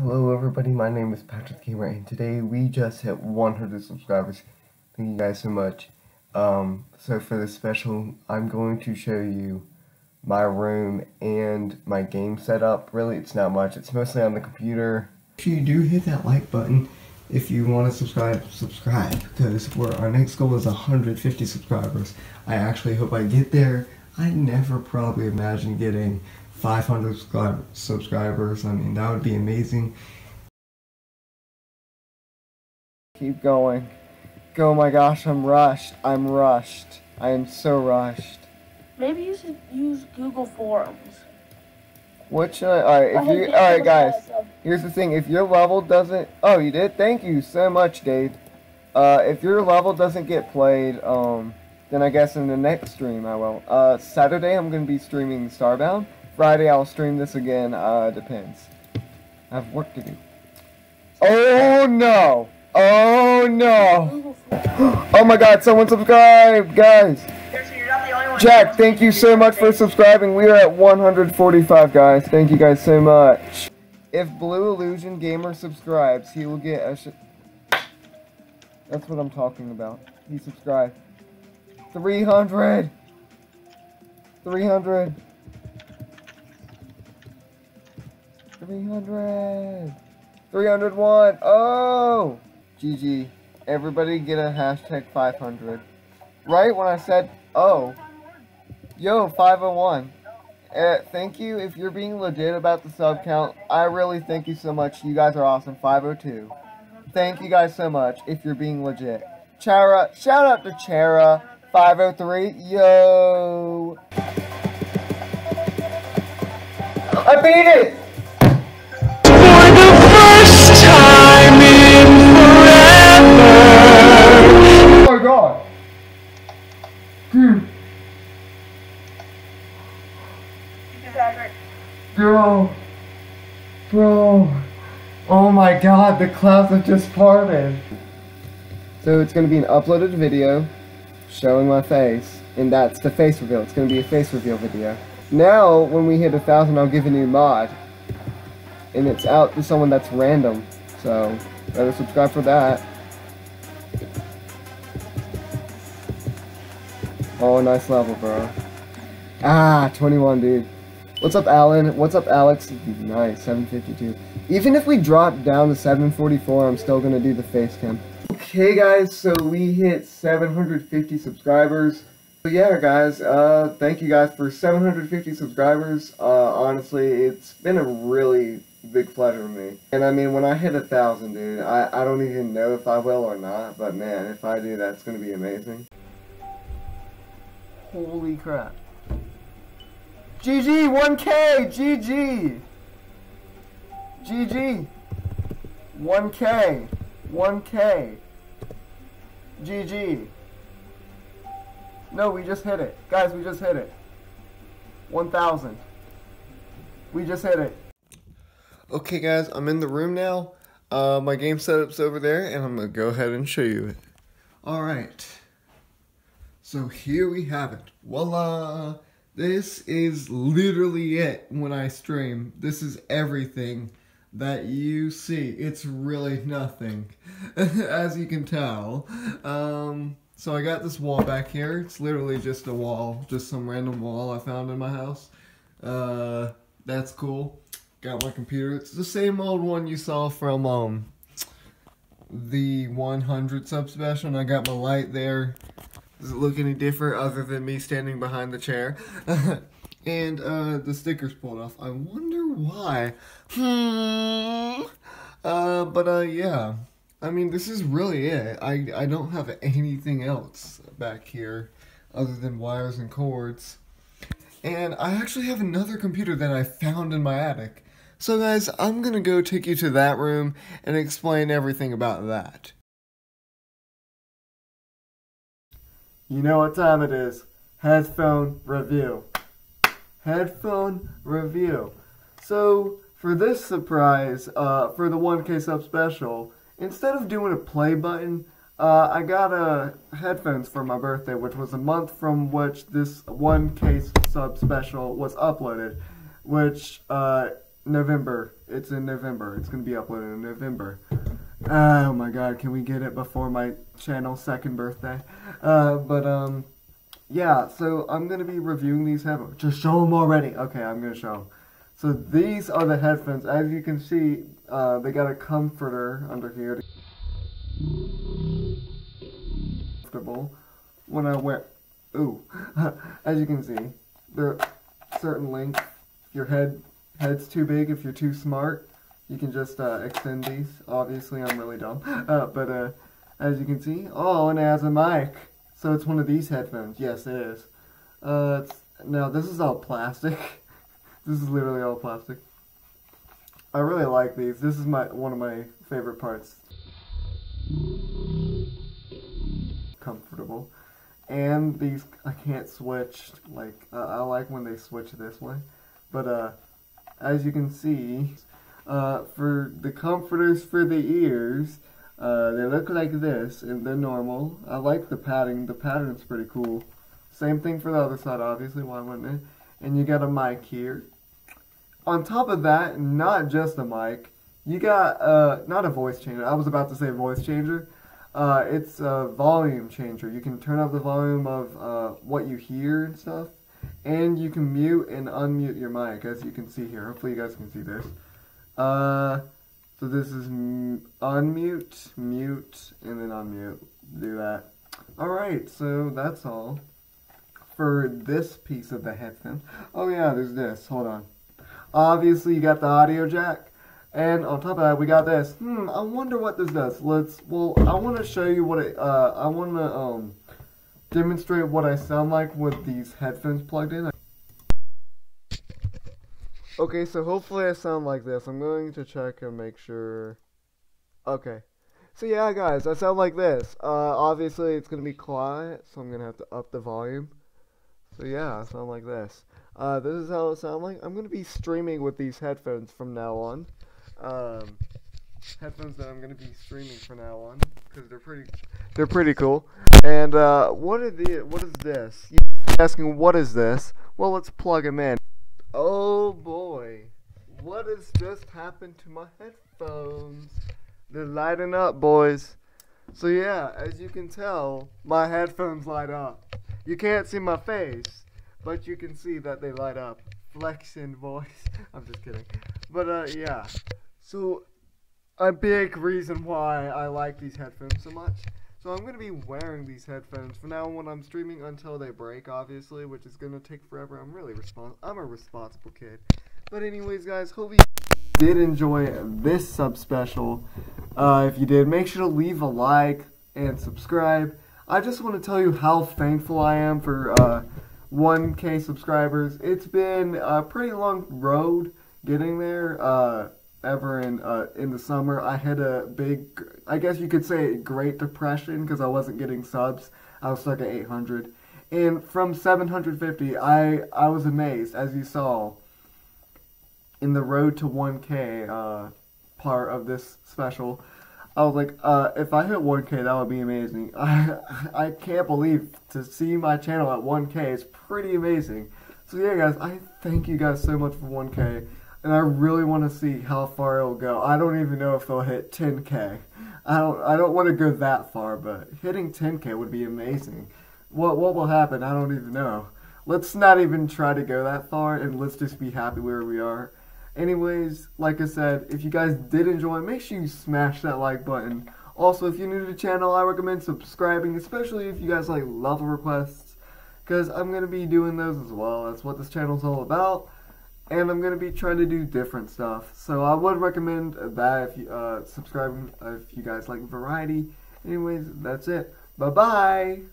Hello everybody, my name is Patrick Gamer, and today we just hit 100 subscribers. Thank you guys so much. So for this special, I'm going to show you my room and my game setup. Really, it's not much. It's mostly on the computer. If you do hit that like button, if you want to subscribe, because our next goal is 150 subscribers. I actually hope I get there. I never probably imagined getting 500 subscribers. I mean, that would be amazing. Keep going. Oh my gosh, I'm rushed. I am so rushed. Maybe you should use Google Forums. What should I? Alright guys, here's the thing. If your level doesn't... Oh, you did? Thank you so much, Dave. If your level doesn't get played, then I guess in the next stream I will. Saturday I'm going to be streaming Starbound. Friday I'll stream this again, depends. I have work to do. Oh no! Oh no! Oh my god, someone subscribed, guys! Jack, thank you so much for subscribing. We are at 145, guys. Thank you guys so much. If Blue Illusion Gamer subscribes, he will get a That's what I'm talking about. He subscribed. 300! 300! 300! 301! Oh! GG. Everybody get a hashtag 500. Right when I said, oh. Yo, 501. Thank you. If you're being legit about the sub count, I really thank you so much. You guys are awesome. 502. Thank you guys so much if you're being legit. Chara. Shout out to Chara. 503. Yo. I beat it! Bro, oh my god, the clouds have just parted. So it's going to be an uploaded video showing my face, and that's the face reveal. It's going to be a face reveal video. Now, when we hit 1,000, I'll give a new mod, and it's out to someone that's random, so better subscribe for that. Oh, nice level, bro. Ah, 21, dude. What's up, Alan? What's up, Alex? Nice, 752. Even if we drop down to 744, I'm still gonna do the face cam. Okay, guys, so we hit 750 subscribers. So yeah, guys, thank you guys for 750 subscribers. Honestly, it's been a really big pleasure to me. And I mean, when I hit 1,000, dude, I don't even know if I will or not, but man, if I do, that's gonna be amazing. Holy crap. GG, 1K, GG, GG, 1K, 1K, GG. No, we just hit it. Guys, we just hit it. 1,000. We just hit it. Okay, guys, I'm in the room now. My game setup's over there, and I'm going to go ahead and show you it. All right. So here we have it. Voila. This is literally it when I stream. This is everything that you see. It's really nothing, as you can tell. So I got this wall back here. It's literally just a wall, just some random wall I found in my house. That's cool. Got my computer. It's the same old one you saw from the 100 sub special. I got my light there. Does it look any different other than me standing behind the chair? And the sticker's pulled off. I wonder why. Yeah. I mean, this is really it. I don't have anything else back here other than wires and cords. And I actually have another computer that I found in my attic. So guys, I'm gonna go take you to that room and explain everything about that. You know what time it is. Headphone review. Headphone review. So, for this surprise, for the 1K sub special, instead of doing a play button, I got headphones for my birthday, which was a month from which this 1K sub special was uploaded, which November. It's in November. It's going to be uploaded in November. Oh my god, can we get it before my channel's second birthday? Yeah, so I'm going to be reviewing these headphones. Just show them already. Okay, I'm going to show them. So these are the headphones. As you can see, they got a comforter under here. Comfortable when I wear. Ooh, as you can see, they're certain length. Your head's too big. If you're too smart, you can just extend these. Obviously, I'm really dumb, but as you can see, oh, and it has a mic. So it's one of these headphones. Yes, it is. Now, this is all plastic. This is literally all plastic. I really like these. This is one of my favorite parts. Comfortable. And these, I can't switch. Like, I like when they switch this way. But as you can see, for the comforters for the ears, they look like this, and they're normal. I like the padding. The pattern's pretty cool. Same thing for the other side, obviously. Why wouldn't it? And you got a mic here. On top of that, not just a mic, you got not a voice changer. I was about to say voice changer. It's a volume changer. You can turn up the volume of what you hear and stuff, and you can mute and unmute your mic, as you can see here. Hopefully, you guys can see this. So this is unmute, mute, and then unmute. Do that. Alright, so that's all for this piece of the headphone. Oh yeah, there's this. Hold on. Obviously, you got the audio jack. And on top of that, we got this. I wonder what this does. I want to show you what it, I want to, demonstrate what I sound like with these headphones plugged in. Okay, so hopefully I sound like this. I'm going to check and make sure. Okay. So yeah, guys, I sound like this. Obviously, it's going to be quiet, so I'm going to have to up the volume. So yeah, I sound like this. This is how it sounds like. I'm going to be streaming with these headphones from now on. Headphones that I'm going to be streaming from now on, because they're pretty cool. And what is this? You're asking, what is this? Well, let's plug them in. Oh boy, what has just happened to my headphones? They're lighting up, boys. So yeah, as you can tell, my headphones light up. You can't see my face, but you can see that they light up. Flexing, boys. I'm just kidding. But yeah, so a big reason why I like these headphones so much. So I'm going to be wearing these headphones from now on when I'm streaming until they break, obviously, which is going to take forever. I'm a responsible kid. But anyways, guys, hope you did enjoy this subspecial. If you did, make sure to leave a like and subscribe. I just want to tell you how thankful I am for 1K subscribers. It's been a pretty long road getting there. In the summer, I had a big, I guess you could say, Great Depression, because I wasn't getting subs. I was stuck at 800, and from 750, I was amazed, as you saw in the road to 1K part of this special. I was like, if I hit 1K, that would be amazing. I can't believe to see my channel at 1K is pretty amazing. So yeah, guys, I thank you guys so much for 1K. And I really want to see how far it'll go. I don't even know if they'll hit 10K. I don't want to go that far, but hitting 10K would be amazing. What will happen? I don't even know. Let's not even try to go that far, and let's just be happy where we are. Anyways, like I said, if you guys did enjoy, make sure you smash that like button. Also, if you're new to the channel, I recommend subscribing, especially if you guys like level requests, because I'm going to be doing those as well. That's what this channel's all about. And I'm going to be trying to do different stuff. So I would recommend that if you subscribe if you guys like variety. Anyways, that's it. Bye-bye!